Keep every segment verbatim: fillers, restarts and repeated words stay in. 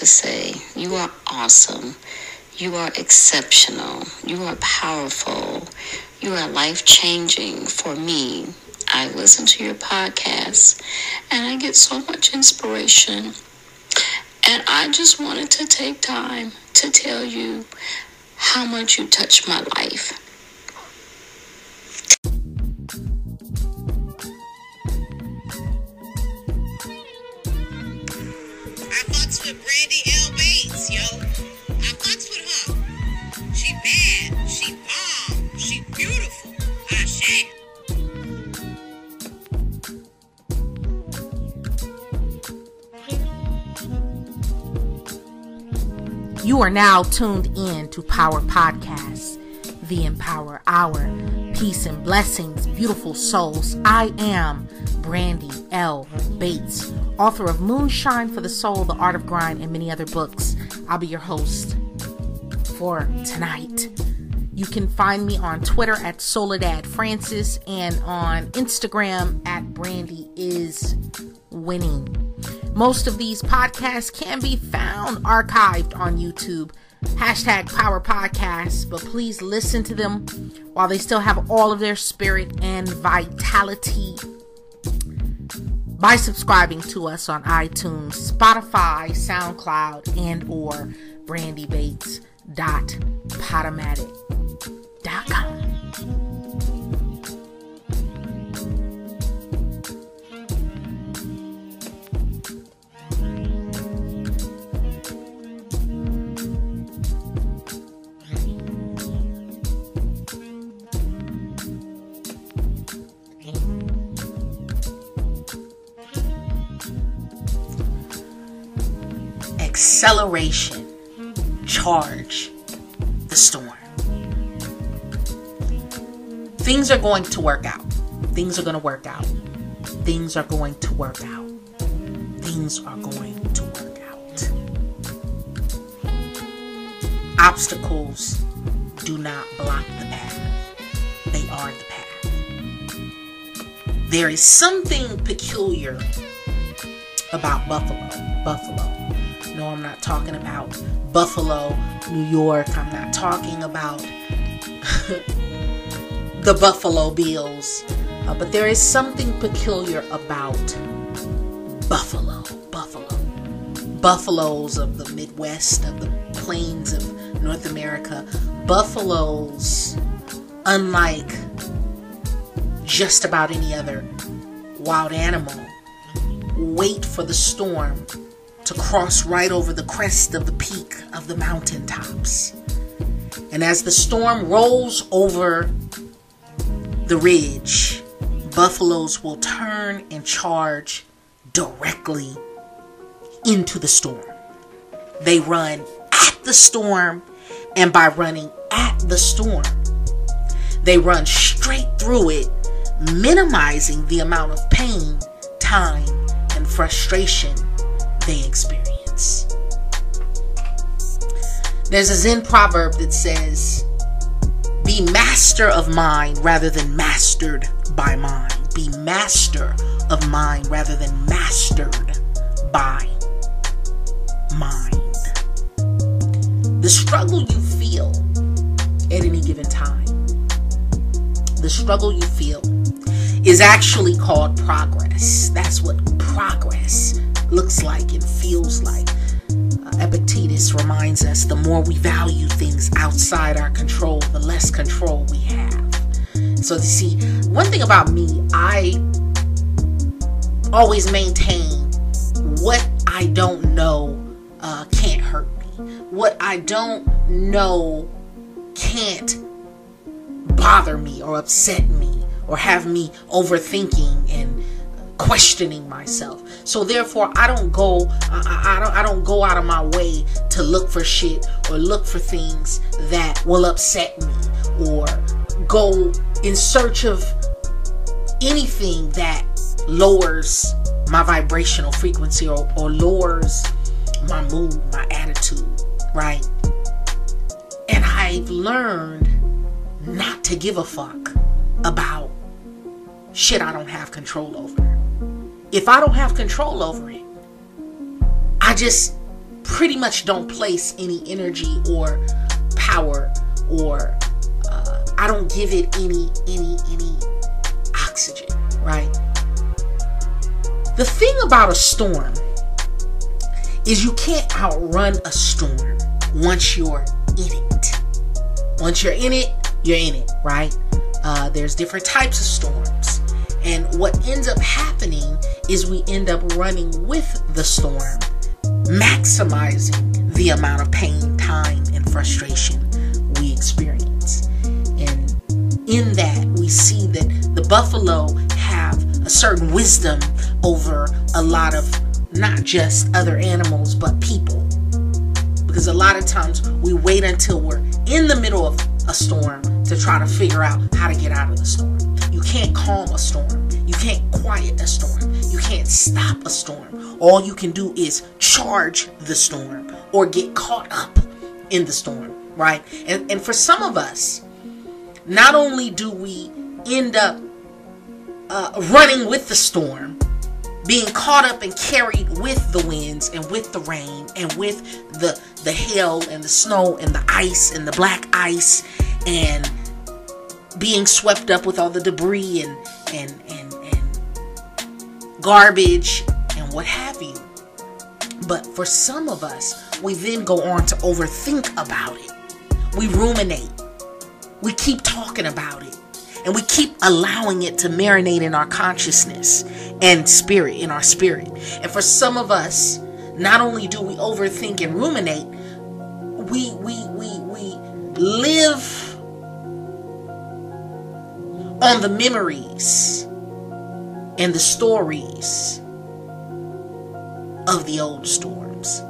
to say, you are awesome, you are exceptional, you are powerful, you are life-changing for me. I listen to your podcast and I get so much inspiration. And I just wanted to take time to tell you how much you touched my life. I fucks with Brandi L Bates, yo. I fucks with her. She bad. She bomb. She beautiful. I shit. You are now tuned in to Power Podcasts, the Empower Hour. Peace and blessings, beautiful souls. I am Brandi L Bates, author of Moonshine for the Soul, The Art of Grind, and many other books. I'll be your host for tonight. You can find me on Twitter at Soledad Francis and on Instagram at Brandi is Winning. Most of these podcasts can be found archived on YouTube. Hashtag Power Podcasts. But please listen to them while they still have all of their spirit and vitality by subscribing to us on iTunes, Spotify, SoundCloud, and or brandibates dot podomatic dot com. Acceleration. Charge the storm. Things are going to work out. Things are going to work out. Things are going to work out. Things are going to work out. Obstacles do not block the path. They are the path. There is something peculiar about Buffalo. Buffalo. No, I'm not talking about Buffalo, New York. I'm not talking about the Buffalo Bills. Uh, but there is something peculiar about Buffalo. Buffalo. Buffaloes of the Midwest, of the plains of North America. Buffaloes, unlike just about any other wild animal, wait for the storm to cross right over the crest of the peak of the mountaintops. And as the storm rolls over the ridge, buffaloes will turn and charge directly into the storm. They run at the storm, and by running at the storm, they run straight through it, minimizing the amount of pain, time, and frustration they experience. There's a Zen proverb that says, be master of mind rather than mastered by mind. Be master of mind rather than mastered by mind. The struggle you feel at any given time, the struggle you feel is actually called progress. That's what progress looks like and feels like. Uh, Epictetus reminds us, the more we value things outside our control, the less control we have. So you see, one thing about me, I always maintain what I don't know uh, can't hurt me. What I don't know can't bother me or upset me or have me overthinking and questioning myself. So therefore, I don't go. I, I don't. I don't go out of my way to look for shit or look for things that will upset me or go in search of anything that lowers my vibrational frequency or, or lowers my mood, my attitude, right? And I've learned not to give a fuck about shit I don't have control over. If I don't have control over it, I just pretty much don't place any energy or power, or uh, I don't give it any, any, any oxygen, right? The thing about a storm is you can't outrun a storm once you're in it. Once you're in it, you're in it, right? Uh, there's different types of storms. And what ends up happening is we end up running with the storm, maximizing the amount of pain, time, and frustration we experience. And in that, we see that the buffalo have a certain wisdom over a lot of not just other animals, but people. Because a lot of times we wait until we're in the middle of a storm to try to figure out how to get out of the storm. You can't calm a storm. You can't quiet a storm. You can't stop a storm. All you can do is charge the storm or get caught up in the storm, right? And, and for some of us, not only do we end up uh, running with the storm, being caught up and carried with the winds and with the rain and with the, the hail and the snow and the ice and the black ice and being swept up with all the debris and, and, and, and garbage and what have you. But for some of us, we then go on to overthink about it. We ruminate. We keep talking about it. And we keep allowing it to marinate in our consciousness and spirit, in our spirit. And for some of us, not only do we overthink and ruminate, we we we we live on the memories and the stories of the old storms.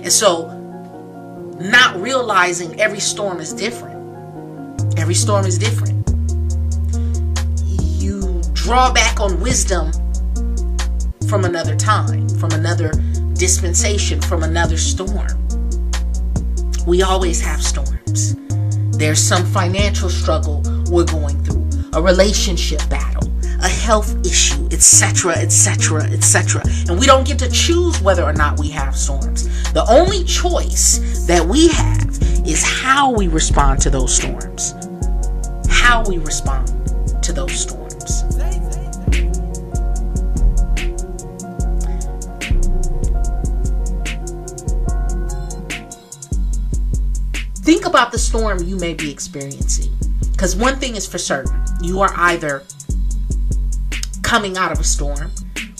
And so, not realizing every storm is different. Every storm is different. Draw back on wisdom from another time, from another dispensation, from another storm. We always have storms. There's some financial struggle we're going through, a relationship battle, a health issue, et cetera, et cetera, et cetera. And we don't get to choose whether or not we have storms. The only choice that we have is how we respond to those storms. How we respond to those storms. Think about the storm you may be experiencing, because one thing is for certain: you are either coming out of a storm,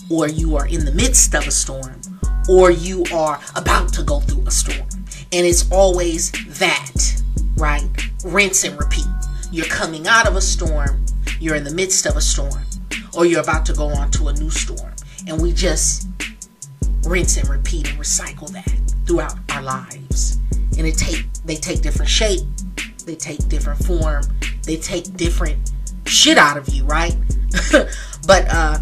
or you are in the midst of a storm, or you are about to go through a storm. And it's always that, right? Rinse and repeat. You're coming out of a storm, you're in the midst of a storm, or you're about to go on to a new storm. And we just rinse and repeat and recycle that throughout our lives. And it take they take different shape, they take different form, they take different shit out of you, right? But uh,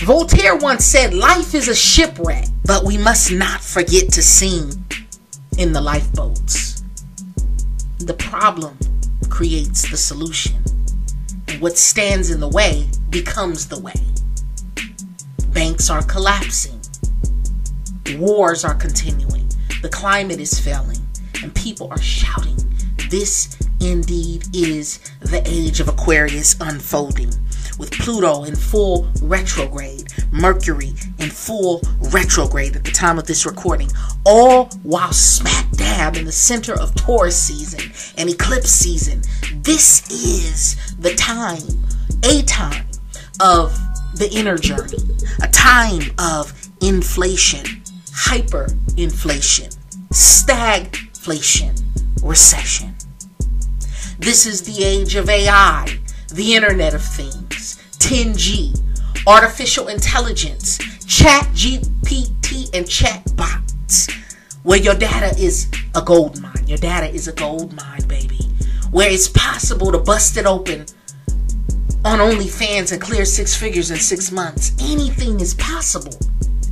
Voltaire once said, "Life is a shipwreck, but we must not forget to sing in the lifeboats." The problem creates the solution, and what stands in the way becomes the way. Banks are collapsing, wars are continuing. The climate is failing, and people are shouting, "This indeed is the age of Aquarius unfolding," with Pluto in full retrograde, Mercury in full retrograde at the time of this recording, all while smack dab in the center of Taurus season and eclipse season. This is the time, a time of the inner journey, a time of inflation, hyperinflation, stagflation, recession. This is the age of A I, the Internet of Things, ten G, artificial intelligence, Chat G P T, and chat bots, where your data is a gold mine. Your data is a gold mine, baby, where it's possible to bust it open on OnlyFans and clear six figures in six months. Anything is possible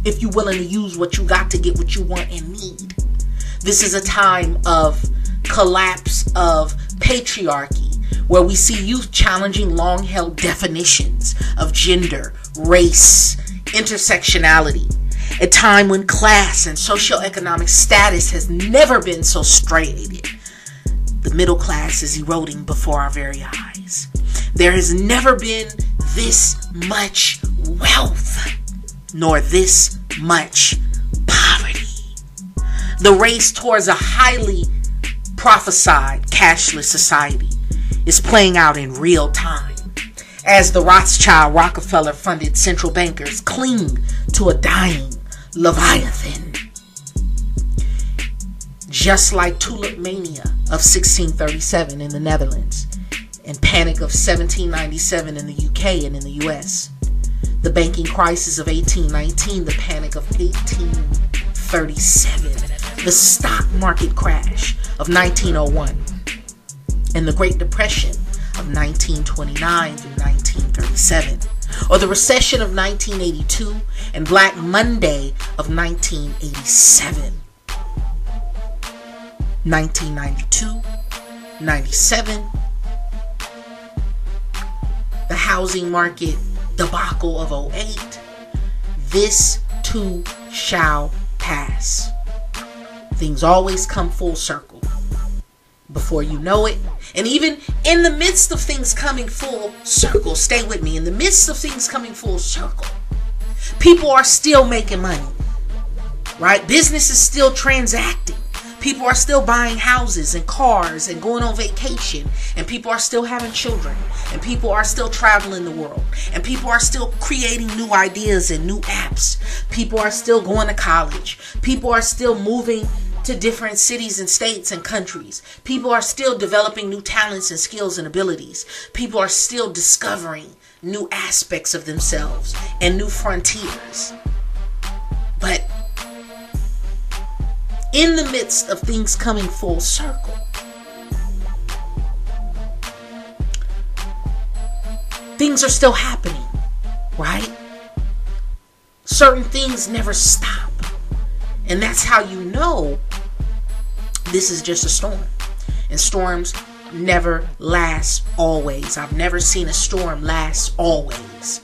if you're willing to use what you got to get what you want and need. This is a time of collapse of patriarchy, where we see youth challenging long-held definitions of gender, race, intersectionality, a time when class and socioeconomic status has never been so strained. The middle class is eroding before our very eyes. There has never been this much wealth, nor this much poverty. The race towards a highly prophesied cashless society is playing out in real time, as the Rothschild Rockefeller funded central bankers cling to a dying Leviathan. Just like Tulip Mania of sixteen thirty-seven in the Netherlands and Panic of seventeen ninety-seven in the U K and in the U S, the banking crisis of eighteen nineteen, the Panic of eighteen thirty-seven, the stock market crash of nineteen oh one, and the Great Depression of nineteen twenty-nine through nineteen thirty-seven, or the recession of nineteen eighty-two and Black Monday of nineteen eighty-seven, nineteen ninety-two, ninety-seven, the housing market debacle of oh eight. This too shall pass. Things always come full circle before you know it. And even in the midst of things coming full circle, stay with me, in the midst of things coming full circle, people are still making money, right? Business is still transacting. People are still buying houses and cars and going on vacation, and people are still having children, and people are still traveling the world, and people are still creating new ideas and new apps. People are still going to college. People are still moving to different cities and states and countries. People are still developing new talents and skills and abilities. People are still discovering new aspects of themselves and new frontiers. But in the midst of things coming full circle, things are still happening, right? Certain things never stop. And that's how you know this is just a storm. And storms never last always. I've never seen a storm last always.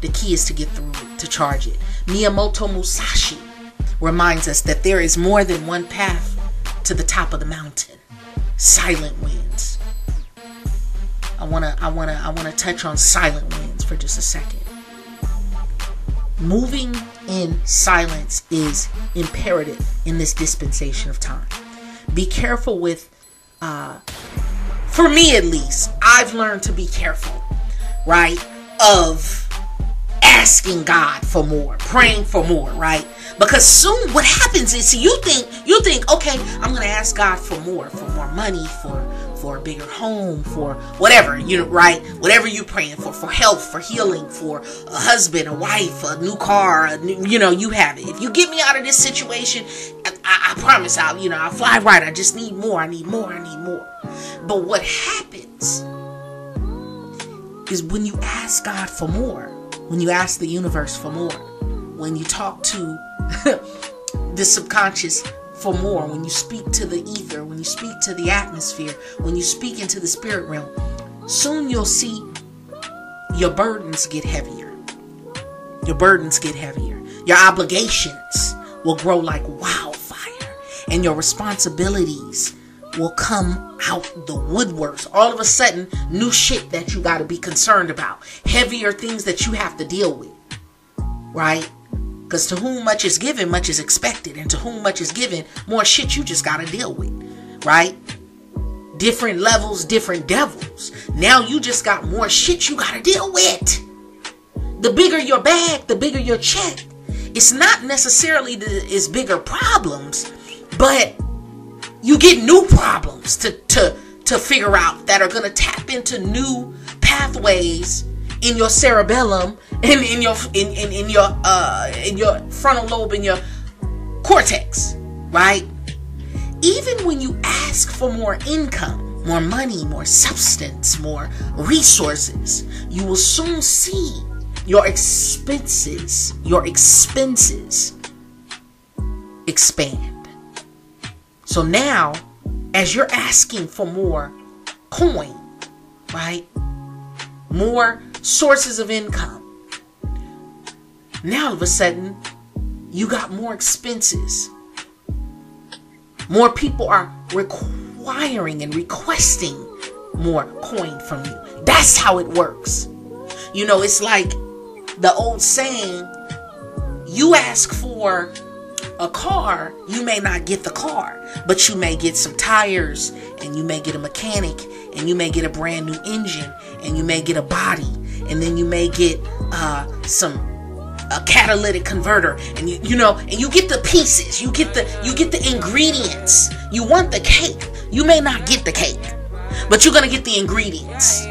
The key is to get through it, to charge it. Miyamoto Musashi reminds us that there is more than one path to the top of the mountain. Silent winds. I wanna, I wanna, I wanna touch on silent winds for just a second. Moving in silence is imperative in this dispensation of time. Be careful with, uh, for me at least, I've learned to be careful, right, of asking God for more, praying for more, right? Because soon what happens is, see, you think, you think, okay, I'm going to ask God for more, for more money, for, for a bigger home, for whatever, you know, right? Whatever you're praying for, for health, for healing, for a husband, a wife, a new car, a new, you know, you have it. If you get me out of this situation, I, I, I promise I'll, you know, I'll fly right. I just need more. I need more. I need more. But what happens is when you ask God for more, when you ask the universe for more, when you talk to the subconscious for more, when you speak to the ether, when you speak to the atmosphere, when you speak into the spirit realm, soon you'll see your burdens get heavier. Your burdens get heavier. Your obligations will grow like wildfire, and your responsibilities will come out the woodworks. All of a sudden, new shit that you got to be concerned about, heavier things that you have to deal with, right? Because to whom much is given, much is expected. And to whom much is given, more shit you just got to deal with, right? Different levels, different devils. Now you just got more shit you got to deal with. The bigger your bag, the bigger your check. It's not necessarily that it's bigger problems, but you get new problems to, to, to figure out that are going to tap into new pathways in your cerebellum, in in your in in, in your uh, in your frontal lobe, in your cortex, right? Even when you ask for more income, more money, more substance, more resources, you will soon see your expenses, your expenses expand. So now, as you're asking for more coin, right? More sources of income. Now all of a sudden, you got more expenses. More people are requiring and requesting more coin from you. That's how it works. You know, it's like the old saying, you ask for a car, you may not get the car, but you may get some tires, and you may get a mechanic, and you may get a brand new engine, and you may get a body, and then you may get uh, some a catalytic converter, and you you know, and you get the pieces, you get the you get the ingredients. You want the cake, you may not get the cake, but you're gonna get the ingredients.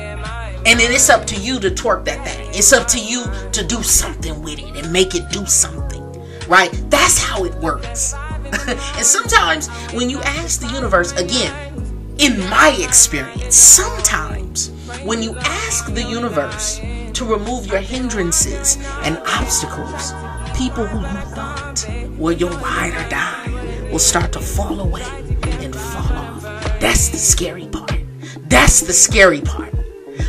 And then it's up to you to torque that thing. It's up to you to do something with it and make it do something, right? That's how it works. And sometimes when you ask the universe, again, in my experience, sometimes when you ask the universe to remove your hindrances and obstacles, people who you thought were your ride or die will start to fall away and fall off. That's the scary part. That's the scary part.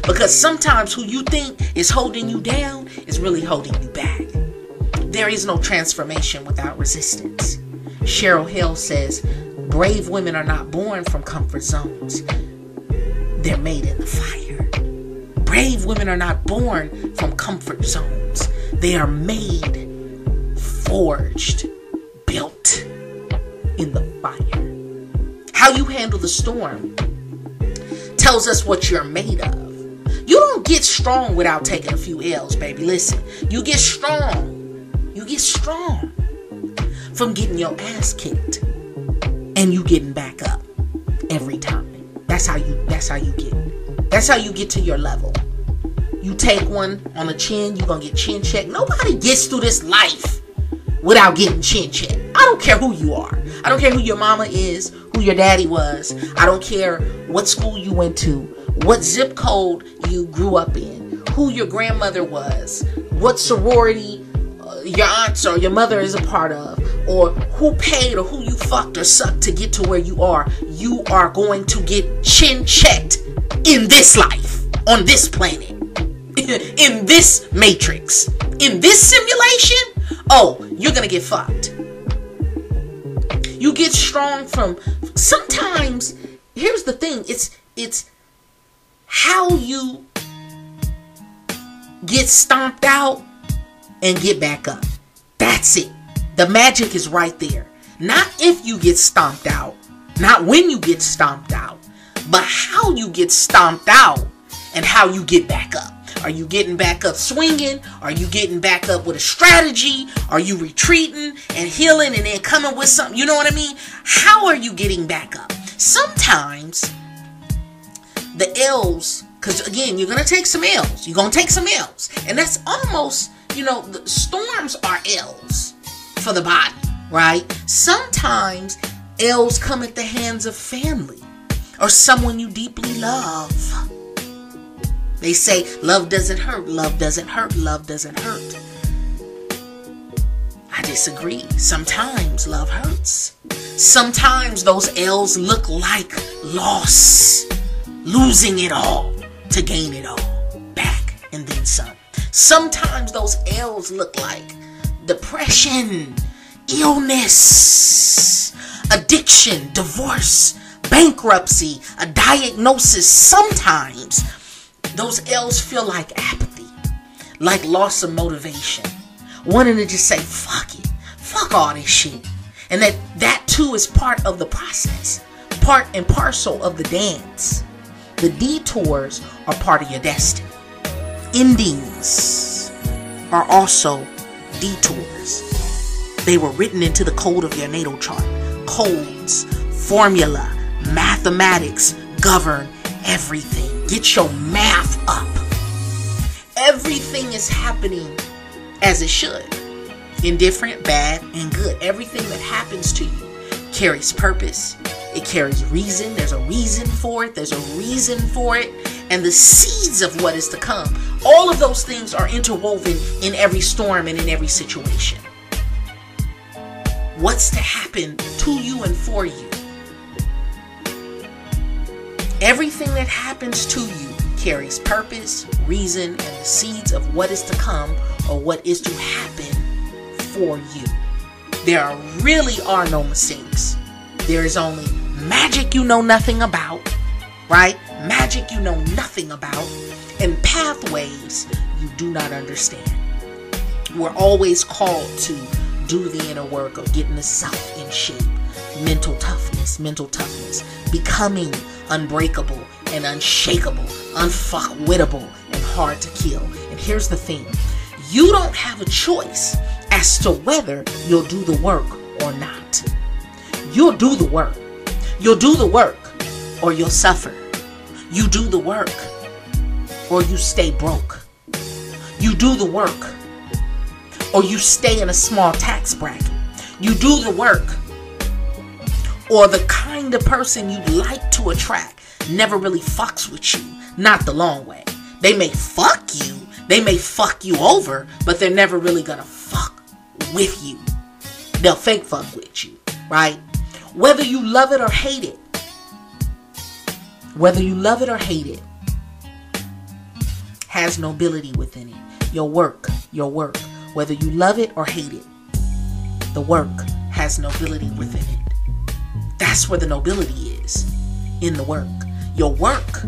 Because sometimes who you think is holding you down is really holding you back. There is no transformation without resistance. Cheryl Hill says, brave women are not born from comfort zones. They're made in the fire. Brave women are not born from comfort zones. They are made, forged, built in the fire. How you handle the storm tells us what you're made of. You don't get strong without taking a few L's, baby. Listen, you get strong. You get strong from getting your ass kicked and you getting back up every time. That's how you, that's how you get. That's how you get to your level. You take one on the chin, you're going to get chin checked. Nobody gets through this life without getting chin checked. I don't care who you are. I don't care who your mama is, who your daddy was. I don't care what school you went to, what zip code you grew up in, who your grandmother was, what sorority your aunts or your mother is a part of, or who paid or who you fucked or sucked to get to where you are. You are going to get chin checked in this life, on this planet, in this matrix, in this simulation. Oh, you're going to get fucked. You get strong from, sometimes, here's the thing, it's, it's, how you get stomped out and get back up. That's it. The magic is right there. Not if you get stomped out, not when you get stomped out, but how you get stomped out and how you get back up. Are you getting back up swinging? Are you getting back up with a strategy? Are you retreating and healing and then coming with something? You know what I mean? How are you getting back up? Sometimes the L's, because again, you're going to take some L's. You're going to take some L's. And that's almost, you know, the storms are L's for the body, right? Sometimes L's come at the hands of family or someone you deeply love. They say, love doesn't hurt, love doesn't hurt, love doesn't hurt. I disagree. Sometimes love hurts. Sometimes those L's look like loss. Losing it all to gain it all back and then some. Sometimes those L's look like depression, illness, addiction, divorce, bankruptcy, a diagnosis. Sometimes those L's feel like apathy, like loss of motivation, wanting to just say, fuck it, fuck all this shit. And that, that too is part of the process, part and parcel of the dance. The detours are part of your destiny. Endings are also detours. They were written into the code of your natal chart. Codes, formula, mathematics govern everything. Get your math up. Everything is happening as it should. Indifferent, bad, and good. Everything that happens to you carries purpose. It carries reason. There's a reason for it. There's a reason for it. And the seeds of what is to come. All of those things are interwoven in every storm and in every situation. What's to happen to you and for you? Everything that happens to you carries purpose, reason, and the seeds of what is to come or what is to happen for you. There are, really are no mistakes. There is only magic you know nothing about, right? Magic you know nothing about, and pathways you do not understand. We're always called to do the inner work of getting the self in shape. Mental toughness, mental toughness, becoming unbreakable and unshakable, unfuckwittable and hard to kill. And here's the thing, you don't have a choice as to whether you'll do the work or not. You'll do the work. You'll do the work or you'll suffer. You do the work or you stay broke. You do the work or you stay in a small tax bracket. You do the work or the kind of person you'd like to attract never really fucks with you. Not the long way. They may fuck you. They may fuck you over, but they're never really gonna fuck with you. They'll fake fuck with you, right? Whether you love it or hate it. Whether you love it or hate it. Has nobility within it. Your work. Your work. Whether you love it or hate it. The work has nobility within it. That's where the nobility is. In the work. Your work.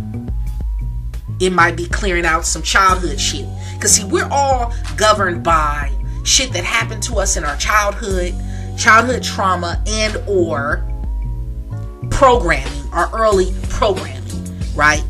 It might be clearing out some childhood shit. Because see, we're all governed by shit that happened to us in our childhood. Childhood trauma and or programming. Our early programming. Right?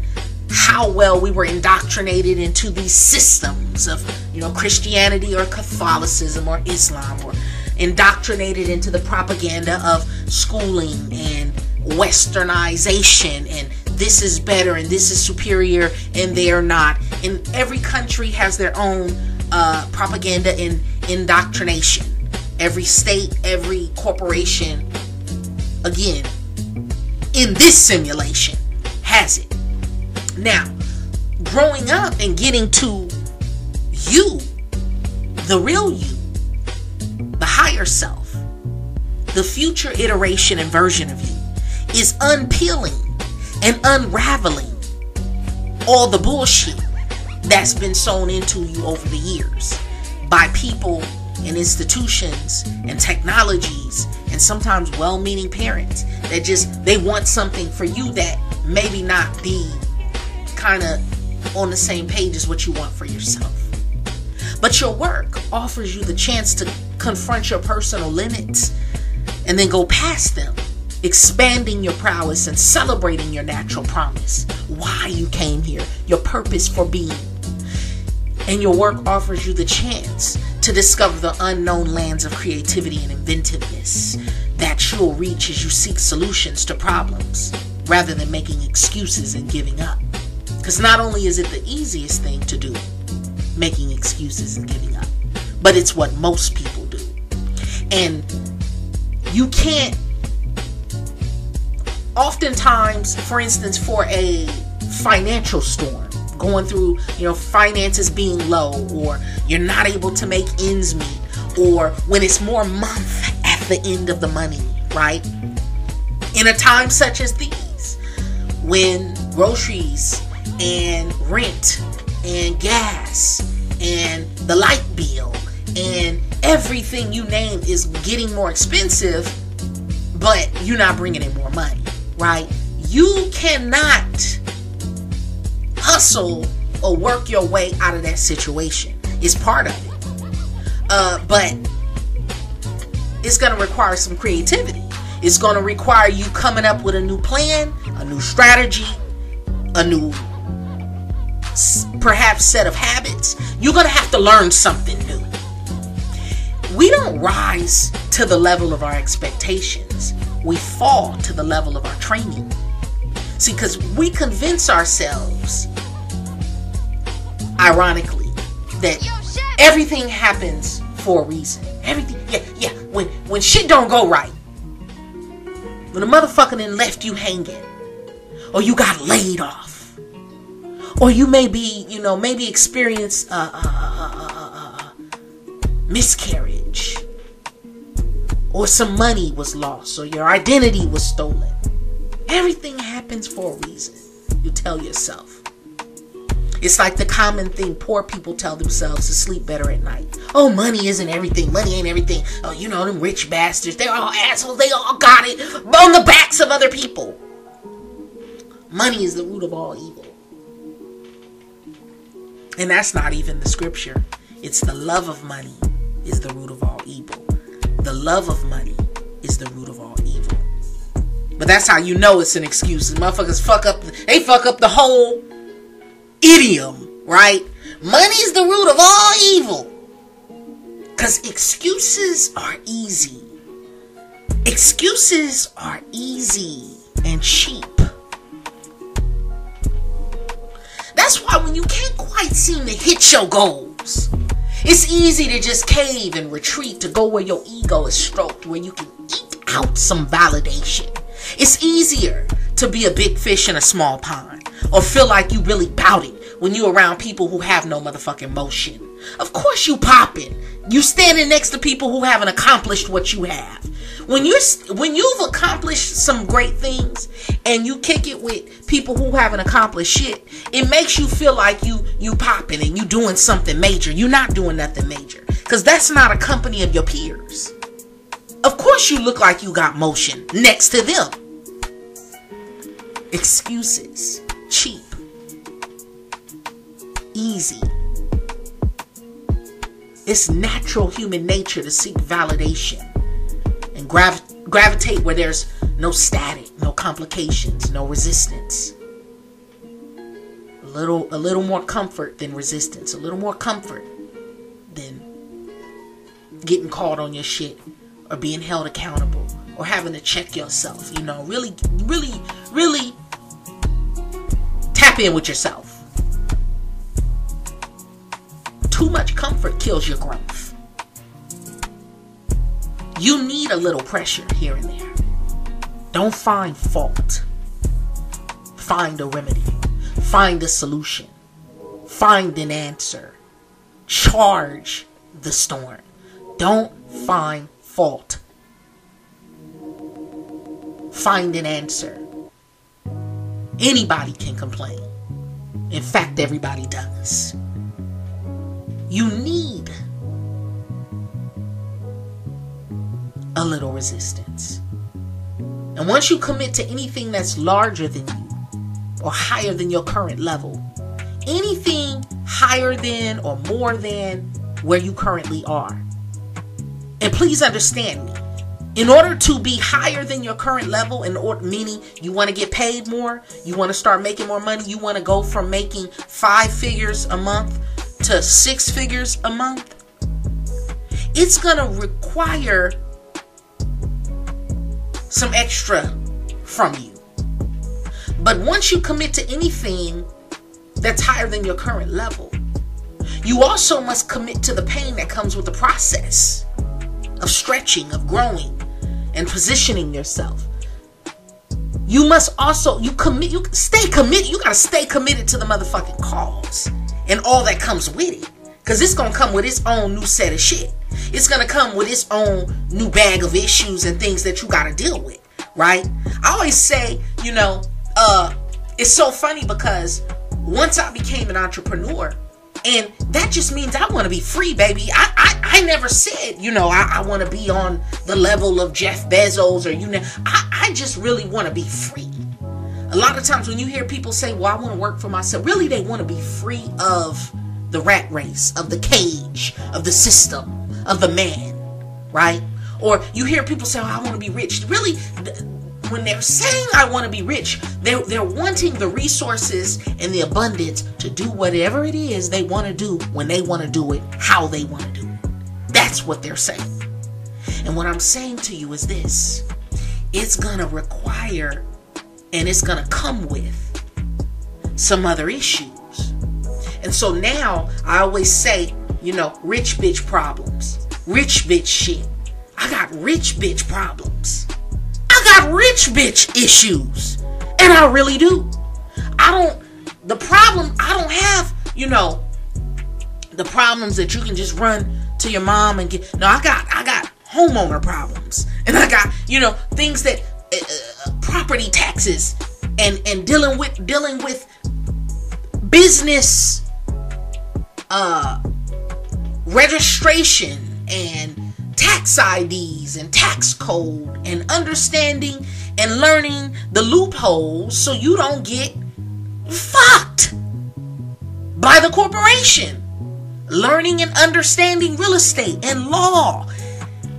How well we were indoctrinated into these systems of, you know, Christianity or Catholicism or Islam. Or indoctrinated into the propaganda of schooling and westernization and this is better and this is superior and they are not. And every country has their own uh, propaganda and indoctrination. Every state, every corporation, again, in this simulation, has it. Now, growing up and getting to you, the real you, the higher self, the future iteration and version of you, is unpeeling and unraveling all the bullshit that's been sewn into you over the years by people and institutions and technologies and sometimes well-meaning parents that just, they want something for you that maybe not be kind of on the same page as what you want for yourself. But your work offers you the chance to confront your personal limits and then go past them. Expanding your prowess and celebrating your natural promise. Why you came here. Your purpose for being. And your work offers you the chance to discover the unknown lands of creativity and inventiveness that you'll reach as you seek solutions to problems rather than making excuses and giving up. Because not only is it the easiest thing to do, making excuses and giving up, but it's what most people do. And you can't. Oftentimes, for instance, for a financial storm, going through, you know, finances being low, or you're not able to make ends meet, or when it's more month at the end of the money, right? In a time such as these, when groceries and rent and gas and the light bill and everything you name is getting more expensive, but you're not bringing in more money. Right? You cannot hustle or work your way out of that situation. It's part of it. Uh, but it's going to require some creativity. It's going to require you coming up with a new plan, a new strategy, a new perhaps set of habits. You're going to have to learn something new. We don't rise to the level of our expectations. We fall to the level of our training. See, because we convince ourselves, ironically, that everything happens for a reason. Everything, yeah, yeah. When when shit don't go right, when a motherfucker then left you hanging, or you got laid off, or you maybe, you know, maybe experienced a uh, uh, uh, uh, miscarriage. Or some money was lost. Or your identity was stolen. Everything happens for a reason. You tell yourself. It's like the common thing poor people tell themselves to sleep better at night. Oh, money isn't everything. Money ain't everything. Oh, you know, them rich bastards. They're all assholes. They all got it on the backs of other people. Money is the root of all evil. And that's not even the scripture. It's the love of money is the root of all evil. The love of money is the root of all evil. But that's how you know it's an excuse. The motherfuckers fuck up. They fuck up the whole idiom, right? Money's the root of all evil. Because excuses are easy. Excuses are easy and cheap. That's why when you can't quite seem to hit your goals, it's easy to just cave and retreat, to go where your ego is stroked, where you can eke out some validation. It's easier to be a big fish in a small pond, or feel like you really bout it when you're around people who have no motherfucking motion. Of course you popping. You standing next to people who haven't accomplished what you have. When, you're, when you've accomplished some great things and you kick it with people who haven't accomplished shit, it makes you feel like you, you popping and you doing something major. You're not doing nothing major, because that's not a company of your peers. Of course you look like you got motion next to them. Excuses. Cheap. Easy. It's natural human nature to seek validation and grav- gravitate where there's no static, no complications, no resistance. A little, a little more comfort than resistance. A little more comfort than getting called on your shit or being held accountable or having to check yourself. You know, really, really, really tap in with yourself. Too much comfort kills your growth. You need a little pressure here and there. Don't find fault. Find a remedy. Find a solution. Find an answer. Charge the storm. Don't find fault. Find an answer. Anybody can complain. In fact, everybody does. You need a little resistance. And once you commit to anything that's larger than you or higher than your current level, anything higher than or more than where you currently are. And please understand me. In order to be higher than your current level, in order, meaning you want to get paid more, you want to start making more money, you want to go from making five figures a month to six figures a month, it's gonna require some extra from you. But once you commit to anything that's higher than your current level, you also must commit to the pain that comes with the process of stretching, of growing, and positioning yourself. You must also, you commit, you stay committed, you gotta stay committed to the motherfucking cause. And all that comes with it. Because it's going to come with its own new set of shit. It's going to come with its own new bag of issues and things that you got to deal with. Right? I always say, you know, uh, it's so funny because once I became an entrepreneur, and that just means I want to be free, baby. I, I, I never said, you know, I, I want to be on the level of Jeff Bezos or, you know, I, I just really want to be free. A lot of times when you hear people say, well, I want to work for myself, really they want to be free of the rat race, of the cage, of the system, of the man, right? Or you hear people say, oh, I want to be rich. Really, th- when they're saying I want to be rich, they're, they're wanting the resources and the abundance to do whatever it is they want to do, when they want to do it, how they want to do it. That's what they're saying. And what I'm saying to you is this. It's going to require... and it's going to come with some other issues. And so now I always say, you know, rich bitch problems. Rich bitch shit. I got rich bitch problems. I got rich bitch issues. And I really do. I don't, the problem, I don't have, you know, the problems that you can just run to your mom and get. No, I got, I got homeowner problems. And I got, you know, things that, Uh, property taxes and and dealing with dealing with business uh, registration and tax I Ds and tax code and understanding and learning the loopholes so you don't get fucked by the corporation. Learning and understanding real estate and law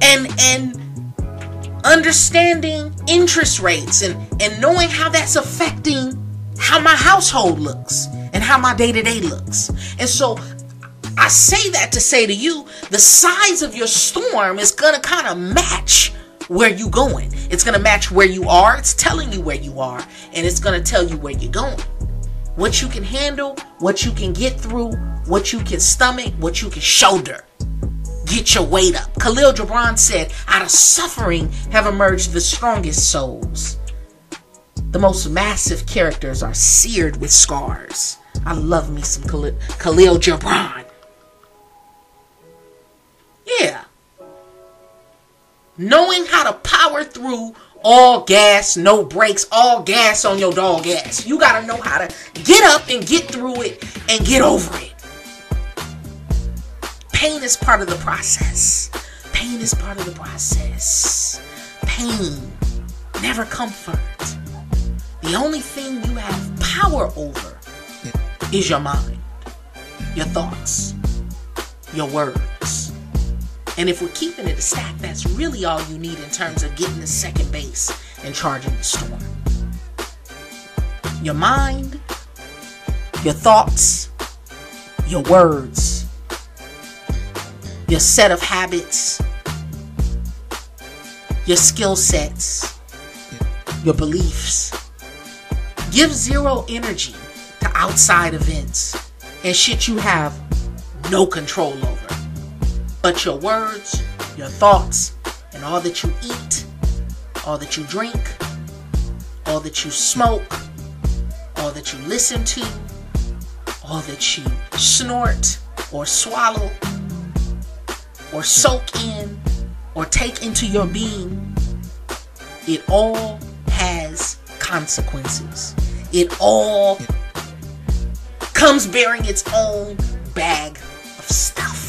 and and understanding interest rates and, and knowing how that's affecting how my household looks and how my day-to-day looks. And so I say that to say to you, the size of your storm is going to kind of match where you going. It's going to match where you are. It's telling you where you are, and it's going to tell you where you're going. What you can handle, what you can get through, what you can stomach, what you can shoulder. Get your weight up. Khalil Gibran said, out of suffering have emerged the strongest souls. The most massive characters are seared with scars. I love me some Khalil, Khalil Gibran. Yeah. Knowing how to power through all gas, no brakes, all gas on your dog ass. You gotta know how to get up and get through it and get over it. Pain is part of the process. Pain is part of the process. Pain, never comfort. The only thing you have power over is your mind, your thoughts, your words. And if we're keeping it a stack, that's really all you need in terms of getting to second base and charging the storm. Your mind, your thoughts, your words, your set of habits, your skill sets, your beliefs. Give zero energy to outside events and shit you have no control over. But your words, your thoughts, and all that you eat, all that you drink, all that you smoke, all that you listen to, all that you snort or swallow or soak in or take into your being, it all has consequences. It all comes bearing its own bag of stuff.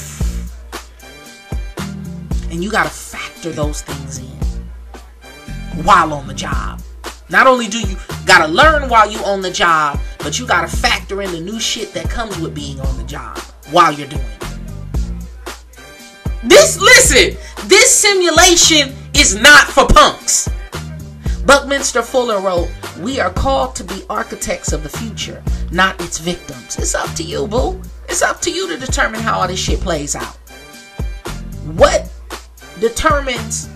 And you got to factor those things in while on the job. Not only do you got to learn while you on the job, but you got to factor in the new shit that comes with being on the job while you're doing it. This, listen, this simulation is not for punks. Buckminster Fuller wrote, we are called to be architects of the future, not its victims. It's up to you, boo. It's up to you to determine how all this shit plays out. What determines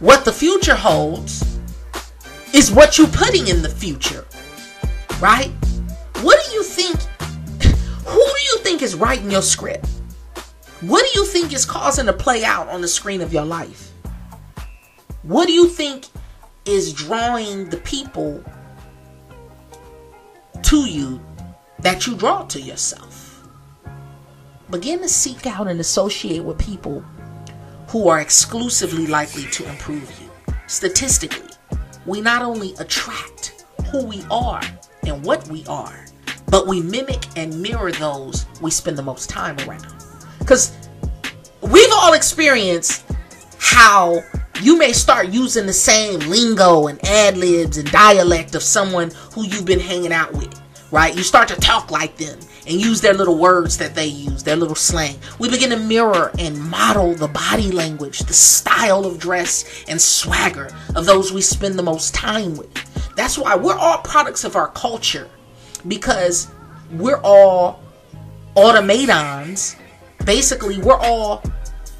what the future holds is what you're putting in the future, right? What do you think, who do you think is writing your script? What do you think is causing to play out on the screen of your life? What do you think is drawing the people to you that you draw to yourself? Begin to seek out and associate with people who are exclusively likely to improve you. Statistically, we not only attract who we are and what we are, but we mimic and mirror those we spend the most time around. Because we've all experienced how you may start using the same lingo and ad-libs and dialect of someone who you've been hanging out with, right? You start to talk like them and use their little words that they use, their little slang. We begin to mirror and model the body language, the style of dress, and swagger of those we spend the most time with. That's why we're all products of our culture, because we're all automatons. Basically, we're all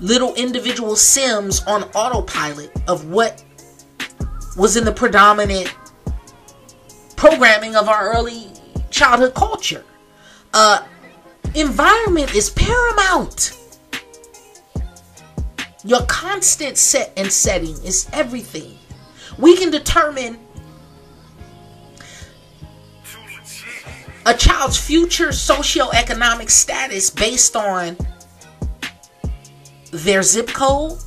little individual sims on autopilot of what was in the predominant programming of our early childhood culture. Uh, environment is paramount. Your constant set and setting is everything. We can determine a child's future socioeconomic status based on their zip code,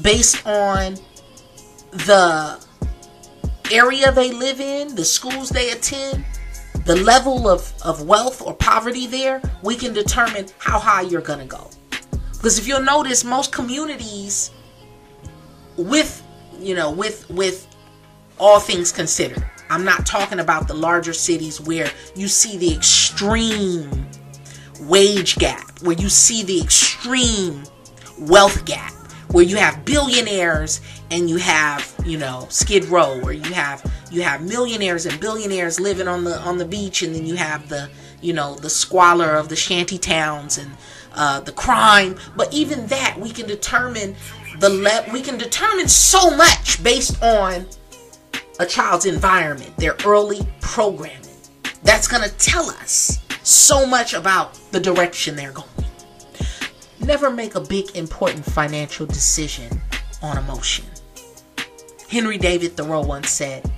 based on the area they live in, the schools they attend, the level of, of wealth or poverty there, we can determine how high you're going to go. Because if you'll notice, most communities with, you know, with, with all things considered, I'm not talking about the larger cities where you see the extreme wage gap, where you see the extreme wealth gap, where you have billionaires and you have, you know, Skid Row, or you have you have millionaires and billionaires living on the on the beach, and then you have the, you know, the squalor of the shanty towns and uh, the crime. But even that, we can determine the le- we can determine so much based on a child's environment, their early programming. That's going to tell us so much about the direction they're going. Never make a big, important financial decision on emotion. Henry David Thoreau once said,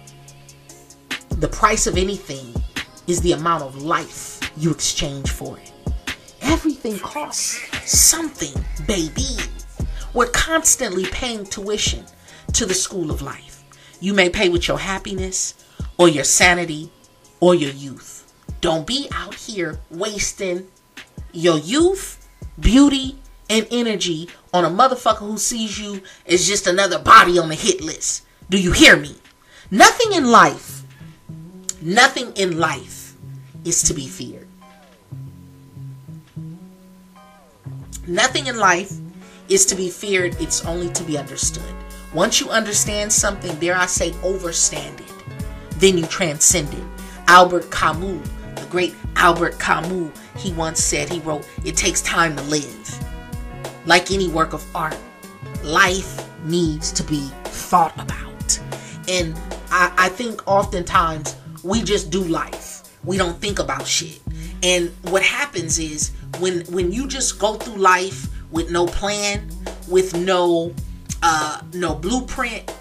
"The price of anything is the amount of life you exchange for it." Everything costs something, baby. We're constantly paying tuition to the school of life. You may pay with your happiness or your sanity or your youth. Don't be out here wasting your youth, beauty, and energy on a motherfucker who sees you as just another body on the hit list. Do you hear me? Nothing in life, nothing in life is to be feared. Nothing in life is to be feared. It's only to be understood. Once you understand something, dare I say overstand it, then you transcend it. Albert Camus, the great Albert Camus, he once said, he wrote, "It takes time to live. Like any work of art, life needs to be thought about." And I, I think oftentimes we just do life. We don't think about shit. And what happens is when, when you just go through life with no plan, with no... Uh, no blueprint.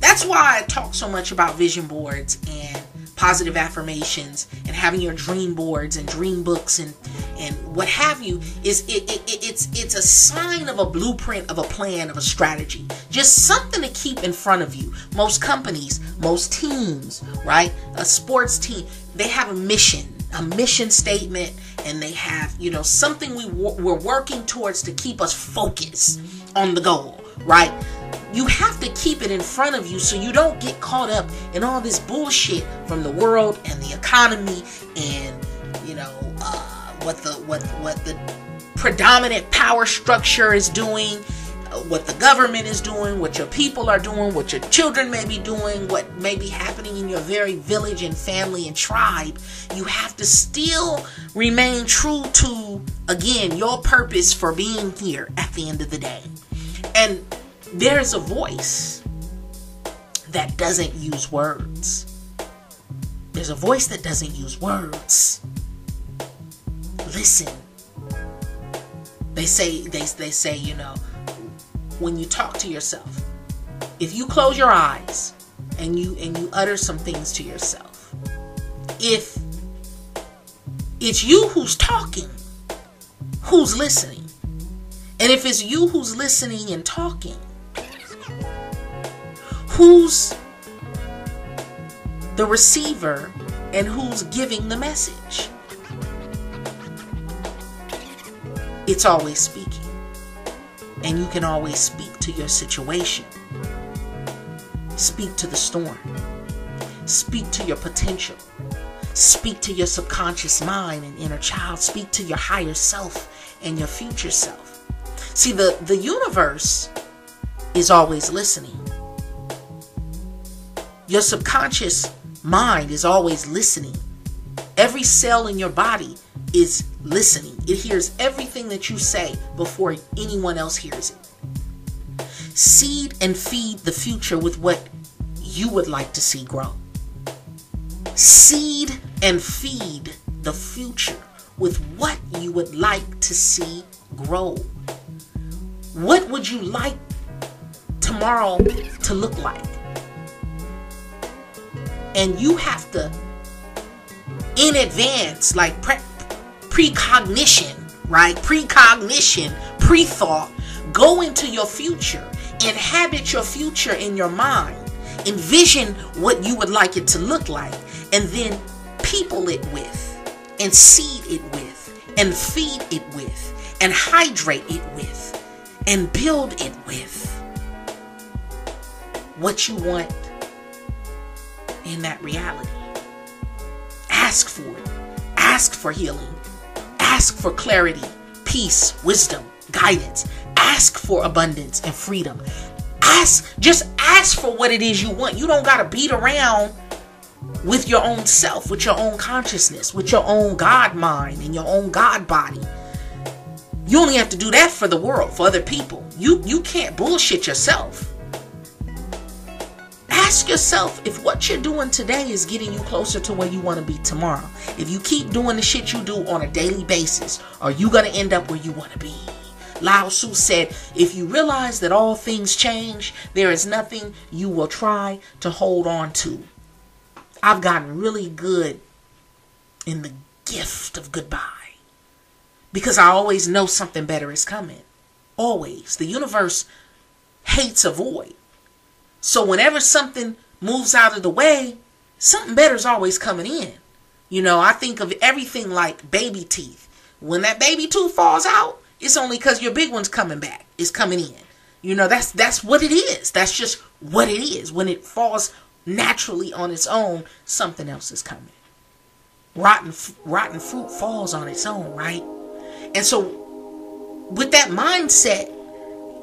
That's why I talk so much about vision boards and positive affirmations and having your dream boards and dream books and, and what have you. Is it, it, it it's it's a sign of a blueprint, of a plan, of a strategy. Just something to keep in front of you. Most companies, most teams, right? A sports team, they have a mission, a mission statement, and they have, you know, something we w- we're working towards to keep us focused on the goal. Right? You have to keep it in front of you so you don't get caught up in all this bullshit from the world and the economy and, you know, uh, what the what what the predominant power structure is doing, uh, what the government is doing, what your people are doing, what your children may be doing, what may be happening in your very village and family and tribe. You have to still remain true to, again, your purpose for being here at the end of the day. And there's a voice that doesn't use words. There's a voice that doesn't use words. Listen. They say, they, they say, you know, when you talk to yourself, if you close your eyes and you and you utter some things to yourself, if it's you who's talking, who's listening? And if it's you who's listening and talking, who's the receiver and who's giving the message? It's always speaking. And you can always speak to your situation. Speak to the storm. Speak to your potential. Speak to your subconscious mind and inner child. Speak to your higher self and your future self. See, the, the universe is always listening. Your subconscious mind is always listening. Every cell in your body is listening. It hears everything that you say before anyone else hears it. Seed and feed the future with what you would like to see grow. Seed and feed the future with what you would like to see grow. What would you like tomorrow to look like? And you have to, in advance, like pre- precognition, right? Precognition, pre-thought, go into your future, inhabit your future in your mind, envision what you would like it to look like, and then people it with, and seed it with, and feed it with, and hydrate it with, and build it with what you want in that reality. Ask for it. Ask for healing. Ask for clarity, peace, wisdom, guidance. Ask for abundance and freedom. Ask, just ask for what it is you want. You don't got to beat around with your own self, with your own consciousness, with your own God mind and your own God body. You only have to do that for the world, for other people. You, you can't bullshit yourself. Ask yourself if what you're doing today is getting you closer to where you want to be tomorrow. If you keep doing the shit you do on a daily basis, are you going to end up where you want to be? Lao Tzu said, if you realize that all things change, there is nothing you will try to hold on to. I've gotten really good in the gift of goodbye, because I always know something better is coming. Always. The universe hates a void. So whenever something moves out of the way, something better is always coming in. You know, I think of everything like baby teeth. When that baby tooth falls out, it's only because your big one's coming back. It's coming in. You know, that's that's what it is. That's just what it is. When it falls naturally on its own, something else is coming. Rotten, rotten fruit falls on its own, right? And so with that mindset,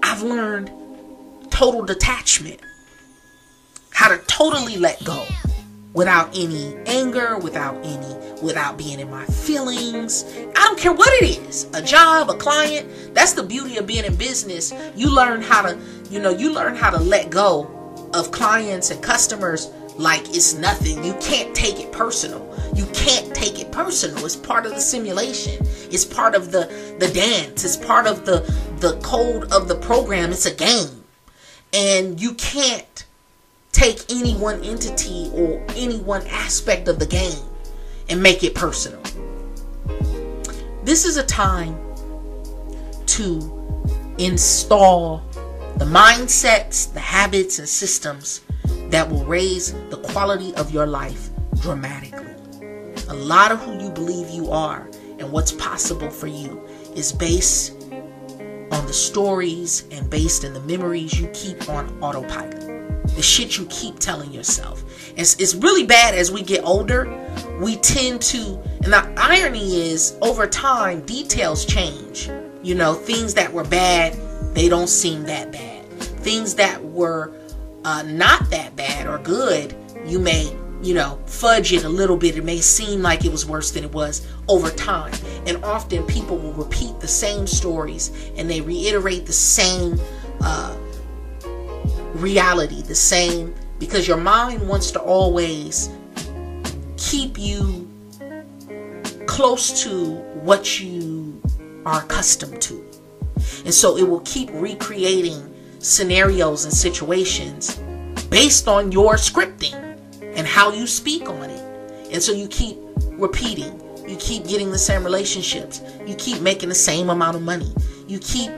I've learned total detachment. How to totally let go without any anger, without any, without being in my feelings. I don't care what it is, a job, a client. That's the beauty of being in business. You learn how to, you know, you learn how to let go of clients and customers like it's nothing. You can't take it personal. You can't take it personal. It's part of the simulation. It's part of the, the dance. It's part of the, the code of the program. It's a game. And you can't take any one entity or any one aspect of the game and make it personal. This is a time to install the mindsets, the habits, and systems that will raise the quality of your life dramatically. A lot of who you believe you are and what's possible for you is based on the stories and based in the memories you keep on autopilot. The shit you keep telling yourself. It's, it's really bad as we get older. We tend to, and the irony is, over time, details change. You know, things that were bad, they don't seem that bad. Things that were uh, not that bad or good, you may, you know, fudge it a little bit. It may seem like it was worse than it was over time. And often people will repeat the same stories and they reiterate the same uh reality, the same, because your mind wants to always keep you close to what you are accustomed to. And so it will keep recreating scenarios and situations based on your scripting and how you speak on it. And so you keep repeating, you keep getting the same relationships, you keep making the same amount of money, you keep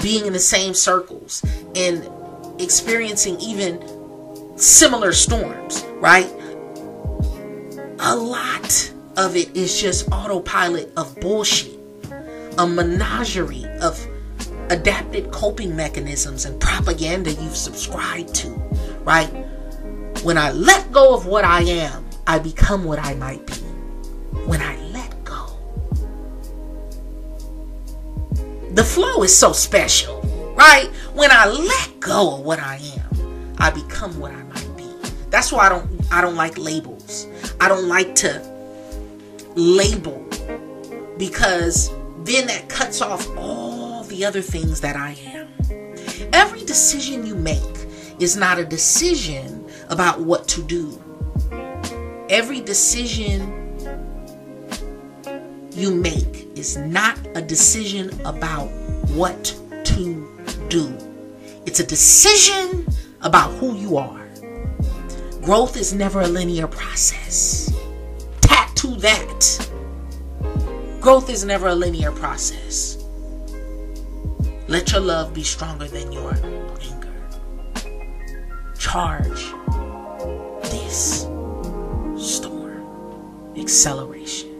being in the same circles and experiencing even similar storms, right? A lot of it is just autopilot of bullshit, a menagerie of adapted coping mechanisms and propaganda you've subscribed to, right? When I let go of what I am, I become what I might be. When I let go, the flow is so special, right? When I let go of what I am, I become what I might be. That's why I don't I don't like labels. I don't like to label, because then that cuts off all the other things that I am. Every decision you make is not a decision about what to do. Every decision you make is not a decision about what to do. It's a decision about who you are. Growth is never a linear process. Tattoo that. Growth is never a linear process. Let your love be stronger than your anger. Charge this storm. acceleration.